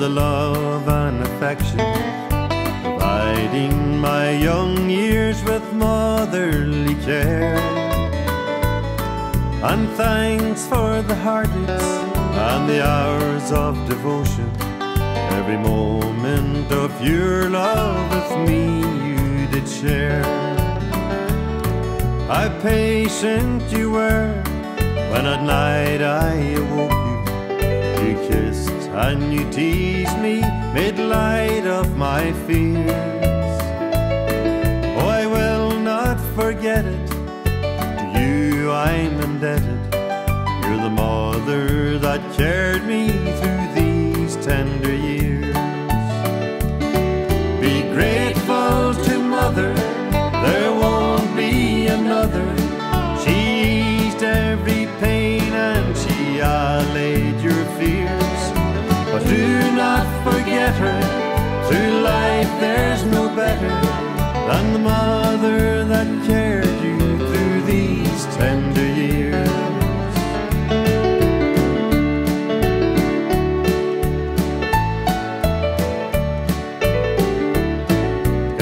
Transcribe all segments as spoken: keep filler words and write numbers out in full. the love and affection, providing my young years with motherly care. And thanks for the heartaches and the hours of devotion, every moment of your love with me you did share. How patient you were when at night I awoke you. You kissed and you teased me, made light of my fears. Oh, I will not forget it, to you I'm indebted. You're the mother that cared me through these tender years. Be grateful to mother, there won't be another. She eased every pain and she allayed your fears. But do not forget her, through life there's no better than the mother that cared you through these tender years.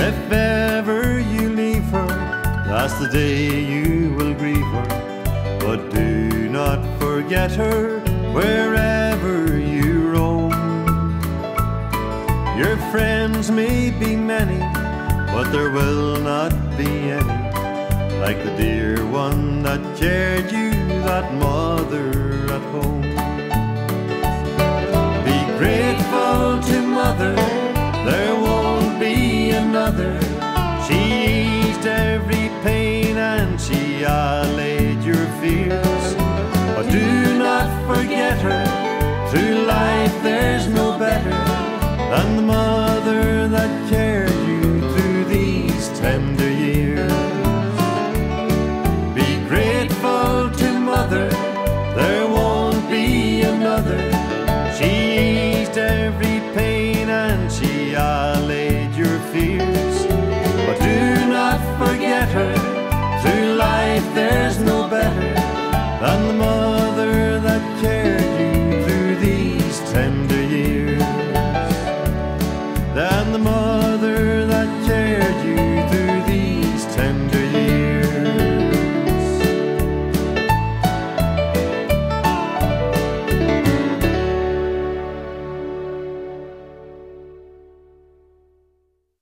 If ever you leave her, that's the day you will grieve her. But do not forget her wherever you roam. Your friends may be many, but there will not be any like the dear one that cared you, that mother at home. Be grateful to mother, there won't be another. She eased every pain and she allayed your fears. But do not forget her, through life there's no